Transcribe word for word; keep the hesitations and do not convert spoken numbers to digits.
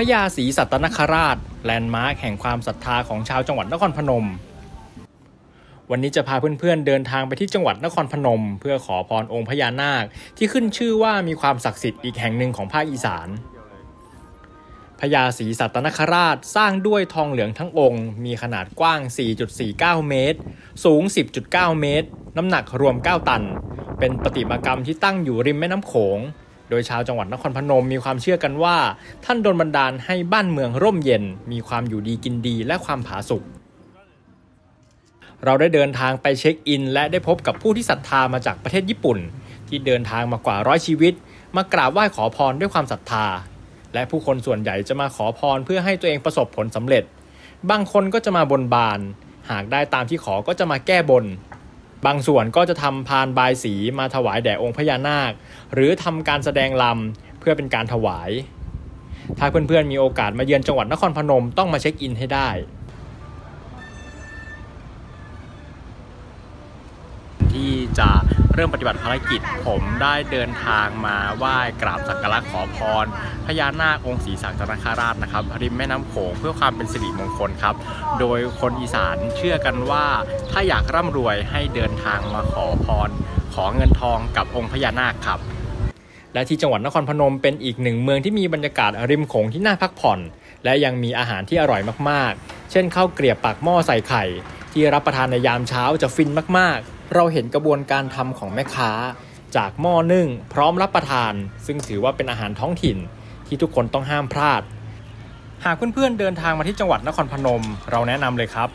พญาศรีสัตนคราชแลนด์มาร์คแห่งความศรัทธาของชาวจังหวัดนครพนมวันนี้จะพาเพื่อนๆเดินทางไปที่จังหวัดนครพนมเพื่อขอพรองค์พญานาคที่ขึ้นชื่อว่ามีความศักดิ์สิทธิ์อีกแห่งหนึ่งของภาคอีสานพญาศรีสัตนคราชสร้างด้วยทองเหลืองทั้งองค์มีขนาดกว้าง สี่จุดสี่เก้า เมตรสูง สิบจุดเก้า เมตรน้ำหนักรวมเก้าตันเป็นประติมากรรมที่ตั้งอยู่ริมแม่น้ำโขงโดยชาวจังหวัดนครพนมมีความเชื่อกันว่าท่านดลบันดาลให้บ้านเมืองร่มเย็นมีความอยู่ดีกินดีและความผาสุกเราได้เดินทางไปเช็คอินและได้พบกับผู้ที่ศรัทธามาจากประเทศญี่ปุ่นที่เดินทางมากว่าร้อยชีวิตมากราบไหว้ขอพรด้วยความศรัทธาและผู้คนส่วนใหญ่จะมาขอพรเพื่อให้ตัวเองประสบผลสำเร็จบางคนก็จะมาบนบานหากได้ตามที่ขอก็จะมาแก้บนบางส่วนก็จะทำพานบายสีมาถวายแด่องค์พญานาคหรือทำการแสดงรำเพื่อเป็นการถวายถ้าเพื่อนๆมีโอกาสมาเยือนจังหวัดนครพนมต้องมาเช็คอินให้ได้ที่จะเริ่มปฏิบัติภารกิจผมได้เดินทางมาไหว้กราบสักการะขอพรพญานาคองค์ศรีสัตนคราชนะครับริมแม่น้ำโขงเพื่อความเป็นสิริมงคลครับโดยคนอีสานเชื่อกันว่าถ้าอยากร่ำรวยให้เดินทางมาขอพรขอเงินทองกับองค์พญานาคครับและที่จังหวัดนครพนมเป็นอีกหนึ่งเมืองที่มีบรรยากาศริมโขงที่น่าพักผ่อนและยังมีอาหารที่อร่อยมากๆเช่นข้าวเกรียบปากหม้อใส่ไข่ที่รับประทานในยามเช้าจะฟินมากๆเราเห็นกระบวนการทำของแม่ค้าจากหม้อนึ่งพร้อมรับประทานซึ่งถือว่าเป็นอาหารท้องถิ่นที่ทุกคนต้องห้ามพลาดหากเพื่อนๆเดินทางมาที่จังหวัดนครพนมเราแนะนำเลยครับ